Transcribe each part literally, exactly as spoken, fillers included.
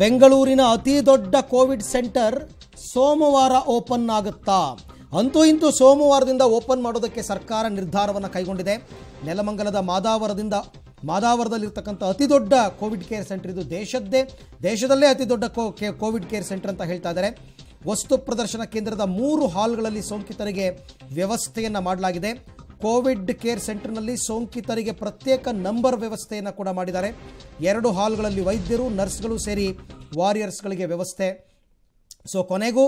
ಬೆಂಗಳೂರಿನ ಅತಿ ದೊಡ್ಡ ಕೋವಿಡ್ ಸೆಂಟರ್ ಸೋಮವಾರ ಓಪನ್ ಆಗುತ್ತಾ? ಅಂತೂ ಇಂತೂ ಸೋಮವಾರದಿಂದ ಓಪನ್ ಮಾಡೋದಕ್ಕೆ ಸರ್ಕಾರ ನಿರ್ಧಾರವನ್ನು ಕೈಗೊಂಡಿದೆ. ನೆಲಮಂಗಲದ ಮಾದಾವರದಿಂದ ಮಾದಾವರದಲ್ಲಿರತಕ್ಕಂಥ ಅತಿ ದೊಡ್ಡ ಕೋವಿಡ್ ಕೇರ್ ಸೆಂಟರ್ ಇದು. ದೇಶದ್ದೇ ದೇಶದಲ್ಲೇ ಅತಿ ದೊಡ್ಡ ಕೋವಿಡ್ ಕೇರ್ ಸೆಂಟರ್ ಅಂತ ಹೇಳ್ತಾ ಇದ್ದಾರೆ. ವಸ್ತು ಪ್ರದರ್ಶನ ಕೇಂದ್ರದ ಮೂರು ಹಾಲ್ಗಳಲ್ಲಿ ಸೋಂಕಿತರಿಗೆ ವ್ಯವಸ್ಥೆಯನ್ನು ಮಾಡಲಾಗಿದೆ. ಕೋವಿಡ್ ಕೇರ್ ಸೆಂಟರ್ನಲ್ಲಿ ಸೋಂಕಿತರಿಗೆ ಪ್ರತ್ಯೇಕ ನಂಬರ್ ವ್ಯವಸ್ಥೆಯನ್ನು ಕೂಡ ಮಾಡಿದ್ದಾರೆ. ಎರಡು ಹಾಲ್ಗಳಲ್ಲಿ ವೈದ್ಯರು, ನರ್ಸ್ಗಳು ಸೇರಿ ವಾರಿಯರ್ಸ್ಗಳಿಗೆ ವ್ಯವಸ್ಥೆ. ಸೊ ಕೊನೆಗೂ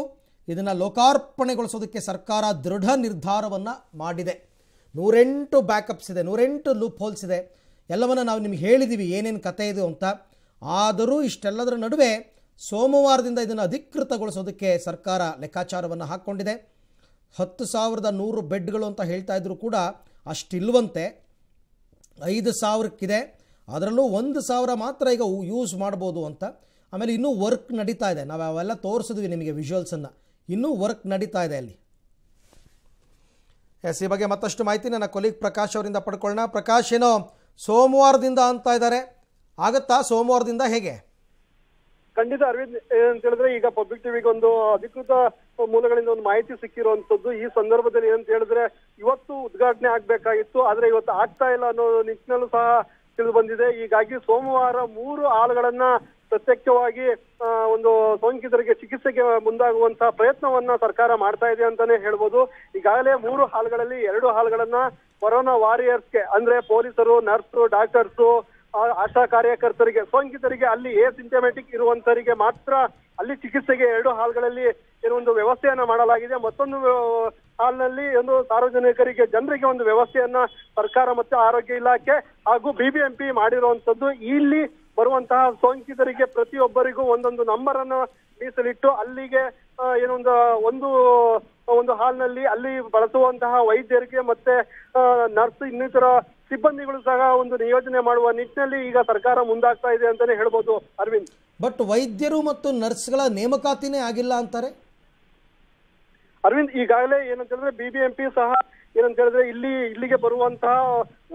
ಇದನ್ನು ಲೋಕಾರ್ಪಣೆಗೊಳಿಸೋದಕ್ಕೆ ಸರ್ಕಾರ ದೃಢ ನಿರ್ಧಾರವನ್ನು ಮಾಡಿದೆ. ನೂರೆಂಟು ಬ್ಯಾಕಪ್ಸ್ ಇದೆ, ನೂರೆಂಟು ಲೂಪ್ ಹೋಲ್ಸ್ ಇದೆ. ಎಲ್ಲವನ್ನು ನಾವು ನಿಮಗೆ ಹೇಳಿದ್ದೀವಿ ಏನೇನು ಕತೆ ಇದು ಅಂತ. ಆದರೂ ಇಷ್ಟೆಲ್ಲದರ ನಡುವೆ ಸೋಮವಾರದಿಂದ ಇದನ್ನು ಅಧಿಕೃತಗೊಳಿಸೋದಕ್ಕೆ ಸರ್ಕಾರ ಲೆಕ್ಕಾಚಾರವನ್ನು ಹಾಕ್ಕೊಂಡಿದೆ. ಹತ್ತು ಸಾವಿರದ ನೂರು ಬೆಡ್ಗಳು ಅಂತ ಹೇಳ್ತಾ ಇದ್ದರೂ ಕೂಡ ಅಷ್ಟಿಲ್ವಂತೆ, ಐದು ಸಾವಿರಕ್ಕಿದೆ. ಅದರಲ್ಲೂ ಒಂದು ಸಾವಿರ ಮಾತ್ರ ಈಗ ಯೂಸ್ ಮಾಡ್ಬೋದು ಅಂತ. ಆಮೇಲೆ ಇನ್ನೂ ವರ್ಕ್ ನಡೀತಾ ಇದೆ, ನಾವು ಅವೆಲ್ಲ ತೋರಿಸಿದ್ವಿ ನಿಮಗೆ ವಿಜುವಲ್ಸನ್ನು. ಇನ್ನೂ ವರ್ಕ್ ನಡೀತಾ ಇದೆ ಅಲ್ಲಿ. ಎಸ್, ಈ ಬಗ್ಗೆ ಮತ್ತಷ್ಟು ಮಾಹಿತಿ ನನ್ನ ಕೊಲೀಗ್ ಪ್ರಕಾಶ್ ಅವರಿಂದ ಪಡ್ಕೊಳ್ಳೋಣ. ಪ್ರಕಾಶ್, ಏನೋ ಸೋಮವಾರದಿಂದ ಅಂತ ಇದ್ದಾರೆ, ಆಗತ್ತಾ ಸೋಮವಾರದಿಂದ? ಹೇಗೆ? ಖಂಡಿತ ಅರವಿಂದ್, ಏನಂತ ಹೇಳಿದ್ರೆ ಈಗ ಪಬ್ಲಿಕ್ ಟಿವಿಗೆ ಒಂದು ಅಧಿಕೃತ ಮೂಲಗಳಿಂದ ಒಂದು ಮಾಹಿತಿ ಸಿಕ್ಕಿರುವಂತದ್ದು. ಈ ಸಂದರ್ಭದಲ್ಲಿ ಏನಂತ ಹೇಳಿದ್ರೆ ಇವತ್ತು ಉದ್ಘಾಟನೆ ಆಗ್ಬೇಕಾಗಿತ್ತು, ಆದ್ರೆ ಇವತ್ತು ಆಗ್ತಾ ಇಲ್ಲ ಅನ್ನೋ ನಿಟ್ಟಿನಲ್ಲೂ ಸಹ ತಿಳಿದು ಬಂದಿದೆ. ಹೀಗಾಗಿ ಸೋಮವಾರ ಮೂರು ಹಾಲ್ಗಳನ್ನ ಪ್ರತ್ಯಕ್ಷವಾಗಿ ಒಂದು ಸೋಂಕಿತರಿಗೆ ಚಿಕಿತ್ಸೆಗೆ ಮುಂದಾಗುವಂತಹ ಪ್ರಯತ್ನವನ್ನ ಸರ್ಕಾರ ಮಾಡ್ತಾ ಇದೆ ಅಂತಾನೆ ಹೇಳ್ಬೋದು. ಈಗಾಗಲೇ ಮೂರು ಹಾಲ್ಗಳಲ್ಲಿ ಎರಡು ಹಾಲ್ಗಳನ್ನ ಕೊರೋನಾ ವಾರಿಯರ್ಸ್ಗೆ, ಅಂದ್ರೆ ಪೊಲೀಸರು, ನರ್ಸು, ಡಾಕ್ಟರ್ಸು, ಆಶಾ ಕಾರ್ಯಕರ್ತರಿಗೆ, ಸೋಂಕಿತರಿಗೆ, ಅಲ್ಲಿ ಏಸಿಂಟಮೆಟಿಕ್ ಇರುವಂತವರಿಗೆ ಮಾತ್ರ ಅಲ್ಲಿ ಚಿಕಿತ್ಸೆಗೆ ಎರಡು ಹಾಲ್ಗಳಲ್ಲಿ ಏನೊಂದು ವ್ಯವಸ್ಥೆಯನ್ನ ಮಾಡಲಾಗಿದೆ. ಮತ್ತೊಂದು ಹಾಲ್ನಲ್ಲಿ ಒಂದು ಸಾರ್ವಜನಿಕರಿಗೆ, ಜನರಿಗೆ ಒಂದು ವ್ಯವಸ್ಥೆಯನ್ನ ಸರ್ಕಾರ ಮತ್ತೆ ಆರೋಗ್ಯ ಇಲಾಖೆ ಹಾಗೂ ಬಿಬಿಎಂಪಿ ಮಾಡಿರುವಂತದ್ದು. ಇಲ್ಲಿ ಬರುವಂತಹ ಸೋಂಕಿತರಿಗೆ ಪ್ರತಿಯೊಬ್ಬರಿಗೂ ಒಂದೊಂದು ನಂಬರ್ ಅನ್ನು ಮೀಸಲಿಟ್ಟು ಅಲ್ಲಿಗೆ ಏನೊಂದು ಒಂದು ಒಂದು ಹಾಲ್ನಲ್ಲಿ ಅಲ್ಲಿ ಬಳಸುವಂತಹ ವೈದ್ಯರಿಗೆ ಮತ್ತೆ ನರ್ಸ್ ಇನ್ನಿತರ ಸಿಬ್ಬಂದಿಗಳು ಸಹ ಒಂದು ನಿಯೋಜನೆ ಮಾಡುವ ನಿಟ್ಟಿನಲ್ಲಿ ಈಗ ಸರ್ಕಾರ ಮುಂದಾಗ್ತಾ ಇದೆ ಅಂತಾನೆ ಹೇಳ್ಬೋದು ಅರವಿಂದ್. ಬಟ್ ವೈದ್ಯರು ಮತ್ತು ನರ್ಸ್ಗಳ ನೇಮಕಾತಿನೇ ಆಗಿಲ್ಲ ಅಂತಾರೆ ಅರವಿಂದ್. ಈಗಾಗಲೇ ಏನಂತ ಹೇಳಿದ್ರೆ ಬಿಬಿಎಂಪಿ ಸಹ ಏನಂತ ಹೇಳಿದ್ರೆ ಇಲ್ಲಿ ಇಲ್ಲಿಗೆ ಬರುವಂತಹ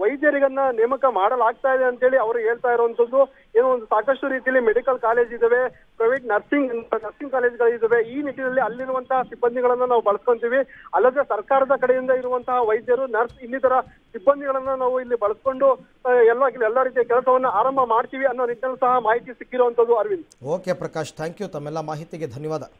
ವೈದ್ಯರಿಗನ್ನ ನೇಮಕ ಮಾಡಲಾಗ್ತಾ ಇದೆ ಅಂತೇಳಿ ಅವರು ಹೇಳ್ತಾ ಇರುವಂತದ್ದು. ಏನೋ ಒಂದು ಸಾಕಷ್ಟು ರೀತಿಯಲ್ಲಿ ಮೆಡಿಕಲ್ ಕಾಲೇಜ್ ಇದಾವೆ, ಪ್ರೈವೇಟ್ ನರ್ಸಿಂಗ್ ನರ್ಸಿಂಗ್ ಕಾಲೇಜ್ಗಳು ಇದಾವೆ. ಈ ನಿಟ್ಟಿನಲ್ಲಿ ಅಲ್ಲಿರುವಂತಹ ಸಿಬ್ಬಂದಿಗಳನ್ನ ನಾವು ಬಳಸ್ಕೊಂತೀವಿ, ಅಲ್ಲದೆ ಸರ್ಕಾರದ ಕಡೆಯಿಂದ ಇರುವಂತಹ ವೈದ್ಯರು, ನರ್ಸ್ ಇನ್ನಿತರ ಸಿಬ್ಬಂದಿಗಳನ್ನ ನಾವು ಇಲ್ಲಿ ಬಳಸ್ಕೊಂಡು ಎಲ್ಲ ಎಲ್ಲ ರೀತಿಯ ಕೆಲಸವನ್ನ ಆರಂಭ ಮಾಡ್ತೀವಿ ಅನ್ನೋ ನಿಟ್ಟಿನಲ್ಲಿ ಸಹ ಮಾಹಿತಿ ಸಿಕ್ಕಿರುವಂತದ್ದು Arvind. Okay Prakash, thank you ತಮ್ಮೆಲ್ಲ ಮಾಹಿತಿಗೆ ಧನ್ಯವಾದ.